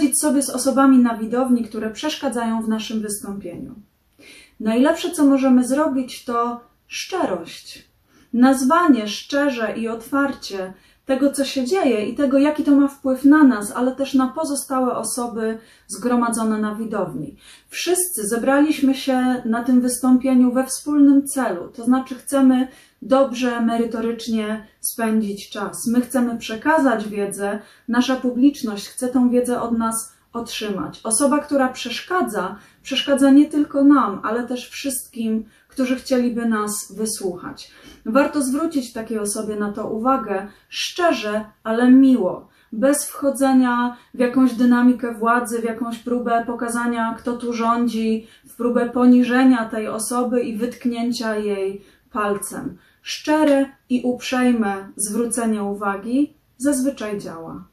radzić sobie z osobami na widowni, które przeszkadzają w naszym wystąpieniu. Najlepsze, co możemy zrobić, to szczerość. Nazwanie szczerze i otwarcie tego, co się dzieje i tego, jaki to ma wpływ na nas, ale też na pozostałe osoby zgromadzone na widowni. Wszyscy zebraliśmy się na tym wystąpieniu we wspólnym celu, to znaczy chcemy dobrze, merytorycznie spędzić czas. My chcemy przekazać wiedzę, nasza publiczność chce tą wiedzę od nas otrzymać. Osoba, która przeszkadza, przeszkadza nie tylko nam, ale też wszystkim, którzy chcieliby nas wysłuchać. Warto zwrócić takiej osobie na to uwagę, szczerze, ale miło, bez wchodzenia w jakąś dynamikę władzy, w jakąś próbę pokazania, kto tu rządzi, w próbę poniżenia tej osoby i wytknięcia jej palcem. Szczere i uprzejme zwrócenie uwagi zazwyczaj działa.